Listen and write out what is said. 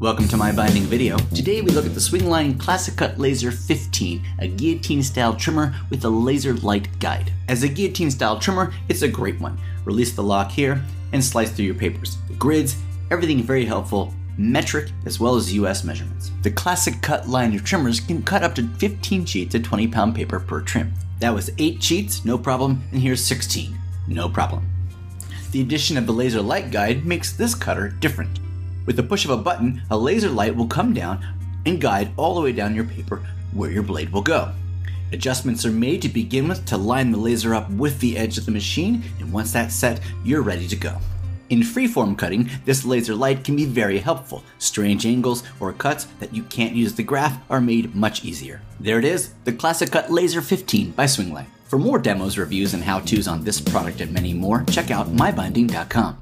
Welcome to My Binding video. Today we look at the Swingline ClassicCut Laser 15, a guillotine-style trimmer with a laser light guide. As a guillotine-style trimmer, it's a great one. Release the lock here and slice through your papers, the grids, everything very helpful, metric as well as US measurements. The ClassicCut line of trimmers can cut up to 15 sheets of 20-pound paper per trim. That was 8 sheets, no problem, and here's 16, no problem. The addition of the laser light guide makes this cutter different. With the push of a button, a laser light will come down and guide all the way down your paper where your blade will go. Adjustments are made to begin with to line the laser up with the edge of the machine, and once that's set, you're ready to go. In freeform cutting, this laser light can be very helpful. Strange angles or cuts that you can't use the graph are made much easier. There it is, the ClassicCut Laser 15 by Swingline. For more demos, reviews, and how-tos on this product and many more, check out MyBinding.com.